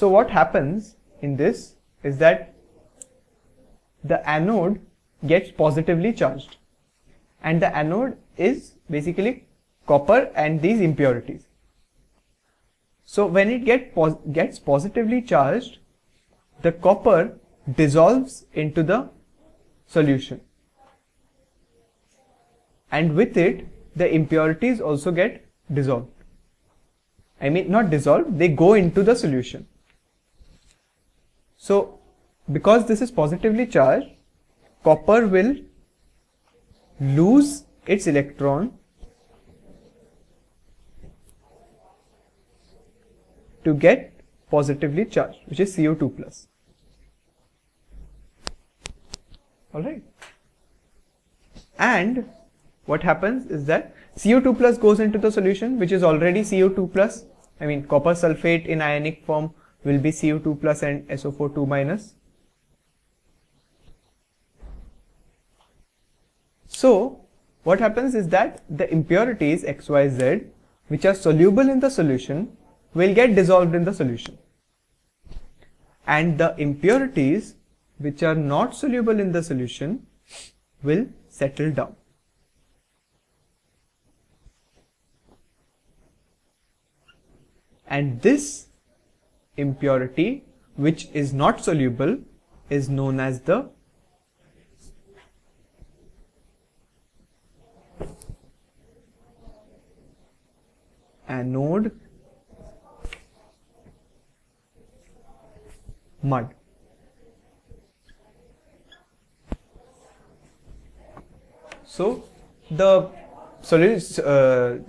So what happens in this is that the anode gets positively charged, and the anode is basically copper and these impurities. So when it gets positively charged, the copper dissolves into the solution, and with it the impurities also get dissolved. I mean not dissolved, they go into the solution. So because this is positively charged, copper will lose its electron to get positively charged, which is CO2+. Alright. And what happens is that CO2+ goes into the solution, which is already CO2+. I mean copper sulfate in ionic form will be CO2+ and SO4₂-. So what happens is that the impurities XYZ, which are soluble in the solution, will get dissolved in the solution, and the impurities which are not soluble in the solution will settle down. And this impurity which is not soluble is known as the anode mud. So the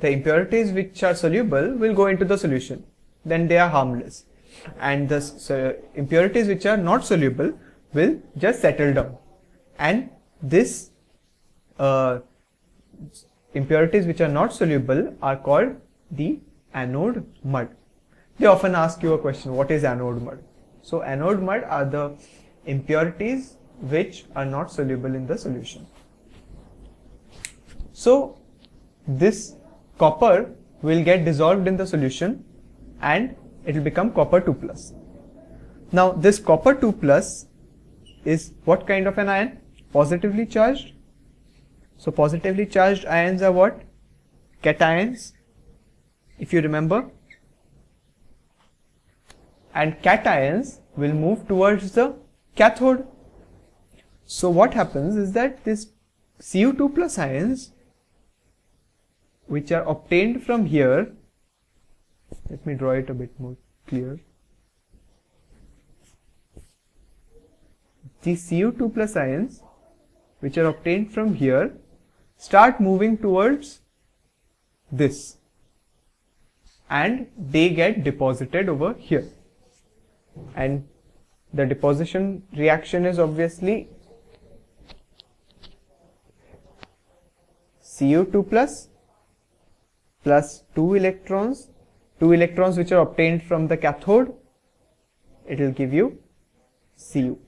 impurities which are soluble will go into the solution, then they are harmless, and the impurities which are not soluble will just settle down, and this impurities which are not soluble are called the anode mud. They often ask you a question, what is anode mud? So anode mud are the impurities which are not soluble in the solution. So this copper will get dissolved in the solution and it will become copper 2+. Now this copper 2+ is what kind of an ion? Positively charged. So positively charged ions are what? Cations, if you remember. And cations will move towards the cathode. So what happens is that this CO2+ ions, which are obtained from here, let me draw it a bit more clear. These CO2+ ions which are obtained from here start moving towards this, and they get deposited over here, and the deposition reaction is obviously CO2+ plus 2 electrons which are obtained from the cathode. It will give you Cu,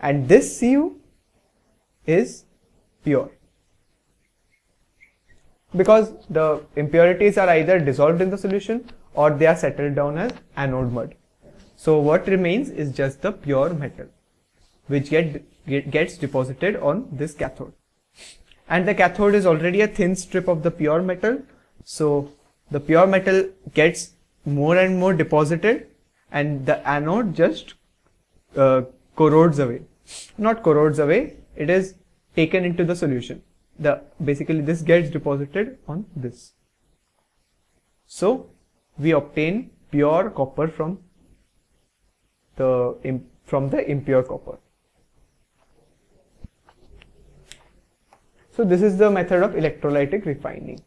and this Cu is pure because the impurities are either dissolved in the solution or they are settled down as anode mud. So what remains is just the pure metal which gets deposited on this cathode, and the cathode is already a thin strip of the pure metal. So the pure metal gets more and more deposited, and the anode just corrodes away. Not corrodes away, it is taken into the solution. Basically this gets deposited on this. So we obtain pure copper from the impure copper. So this is the method of electrolytic refining.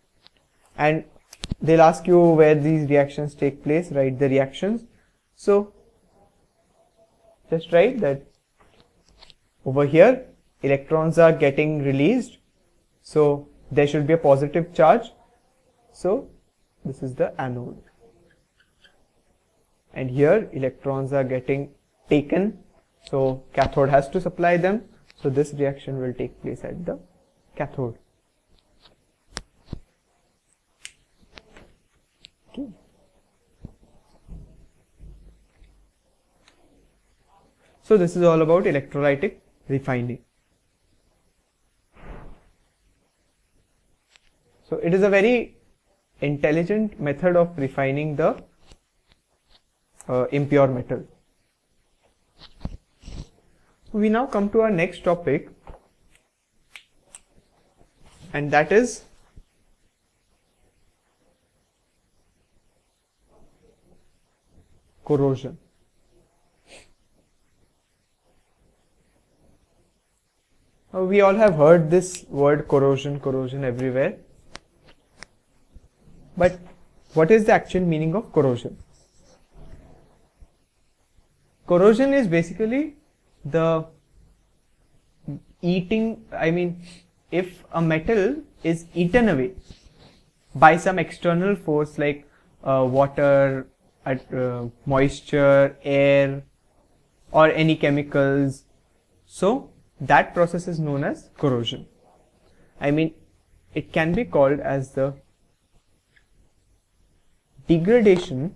And they'll ask you where these reactions take place, write the reactions. So just write that over here electrons are getting released, so there should be a positive charge. So this is the anode, and here electrons are getting taken, so cathode has to supply them. So this reaction will take place at the cathode. So this is all about electrolytic refining. So it is a very intelligent method of refining the impure metal. We now come to our next topic, and that is corrosion. We all have heard this word corrosion everywhere. But what is the actual meaning of corrosion? Corrosion is basically the eating, if a metal is eaten away by some external force like water, moisture, air, or any chemicals, so that process is known as corrosion. It can be called as the degradation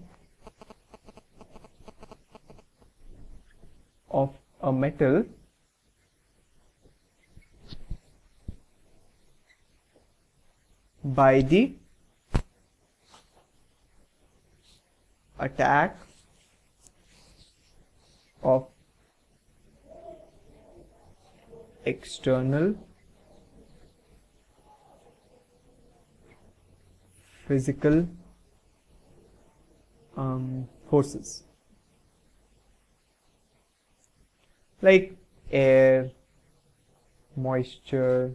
of a metal by the attack of external physical forces like air, moisture,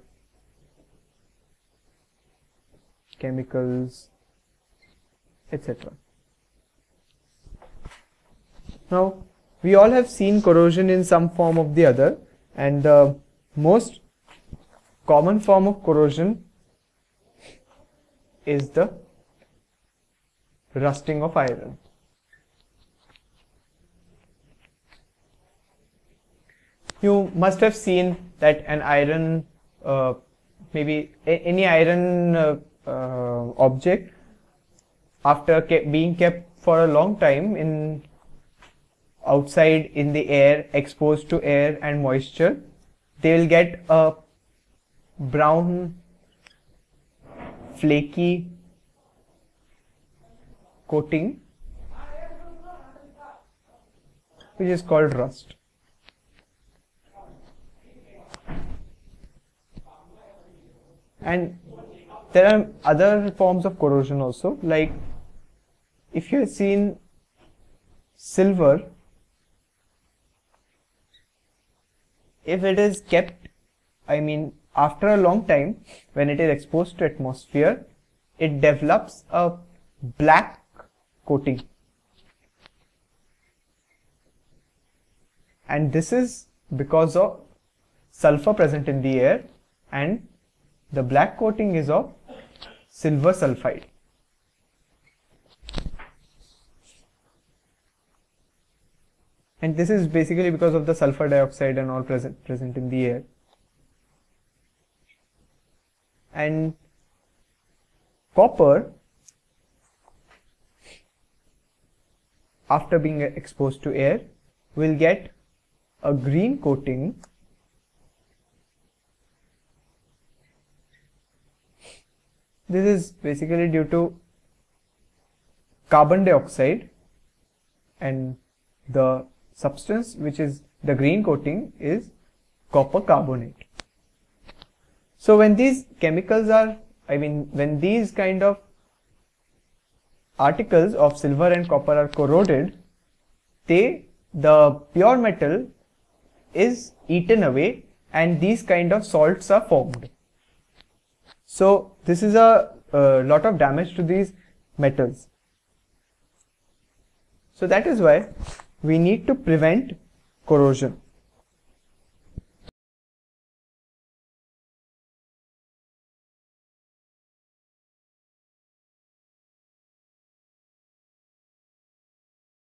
chemicals, etc. Now, we all have seen corrosion in some form or the other, and the most common form of corrosion is the rusting of iron. You must have seen that an iron, maybe any iron object, after being kept for a long time outside in the air, exposed to air and moisture, they will get a brown, flaky coating which is called rust. And there are other forms of corrosion also, like if you have seen silver, if it is kept, after a long time, when it is exposed to atmosphere, it develops a black coating. And this is because of sulfur present in the air, and the black coating is of silver sulfide. And this is basically because of the sulfur dioxide and all present in the air. And copper, after being exposed to air, will get a green coating . This is basically due to carbon dioxide, and the substance which is the green coating is copper carbonate. So when these chemicals are, when these kind of articles of silver and copper are corroded, the pure metal is eaten away and these kind of salts are formed. So this is a lot of damage to these metals. So that is why we need to prevent corrosion.